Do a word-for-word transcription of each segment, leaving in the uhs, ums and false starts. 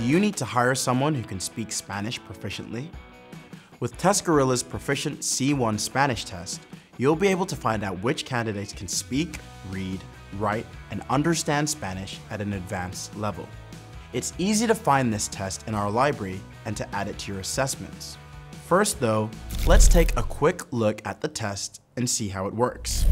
Do you need to hire someone who can speak Spanish proficiently? With TestGorilla's Proficient C one Spanish test, you'll be able to find out which candidates can speak, read, write, and understand Spanish at an advanced level. It's easy to find this test in our library and to add it to your assessments. First though, let's take a quick look at the test and see how it works.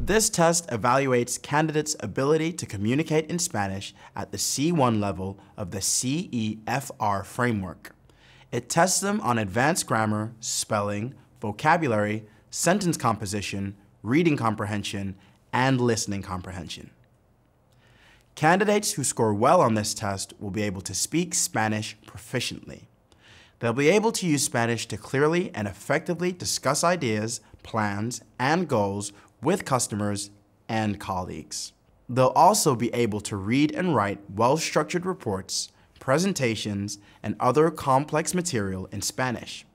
This test evaluates candidates' ability to communicate in Spanish at the C one level of the C E F R framework. It tests them on advanced grammar, spelling, vocabulary, sentence composition, reading comprehension, and listening comprehension. Candidates who score well on this test will be able to speak Spanish proficiently. They'll be able to use Spanish to clearly and effectively discuss ideas, plans, and goals with customers and colleagues. They'll also be able to read and write well-structured reports, presentations, and other complex material in Spanish.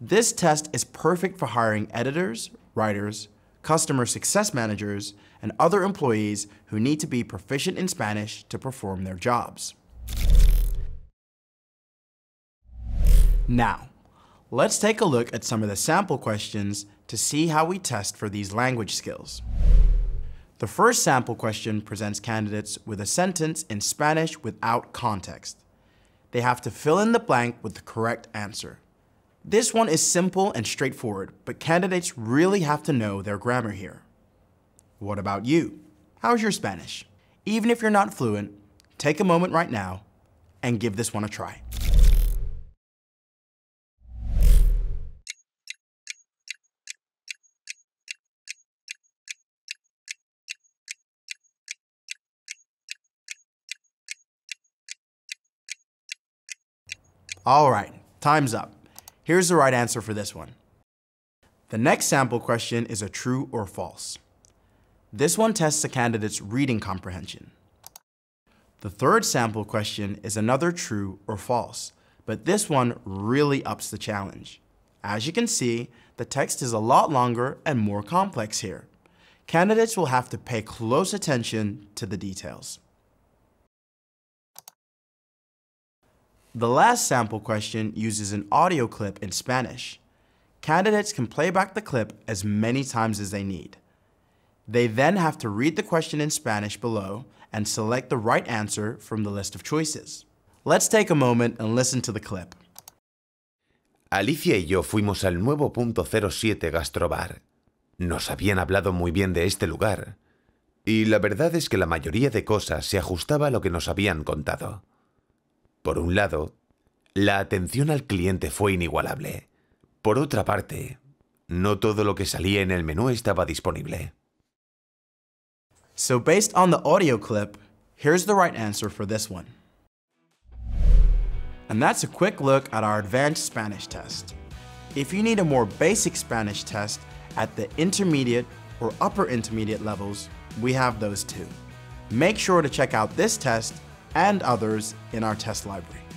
This test is perfect for hiring editors, writers, customer success managers, and other employees who need to be proficient in Spanish to perform their jobs. Now, let's take a look at some of the sample questions to see how we test for these language skills. The first sample question presents candidates with a sentence in Spanish without context. They have to fill in the blank with the correct answer. This one is simple and straightforward, but candidates really have to know their grammar here. What about you? How's your Spanish? Even if you're not fluent, take a moment right now and give this one a try. All right, time's up. Here's the right answer for this one. The next sample question is a true or false. This one tests a candidate's reading comprehension. The third sample question is another true or false, but this one really ups the challenge. As you can see, the text is a lot longer and more complex here. Candidates will have to pay close attention to the details. The last sample question uses an audio clip in Spanish. Candidates can play back the clip as many times as they need. They then have to read the question in Spanish below and select the right answer from the list of choices. Let's take a moment and listen to the clip. Alicia y yo fuimos al nuevo punto cero siete Gastrobar. Nos habían hablado muy bien de este lugar. Y la verdad es que la mayoría de cosas se ajustaba a lo que nos habían contado. Por un lado, la atención al cliente fue inigualable. Por otra parte, no todo lo que salía en el menú estaba disponible. So based on the audio clip, here's the right answer for this one. And that's a quick look at our advanced Spanish test. If you need a more basic Spanish test at the intermediate or upper intermediate levels, we have those too. Make sure to check out this test and others in our test library.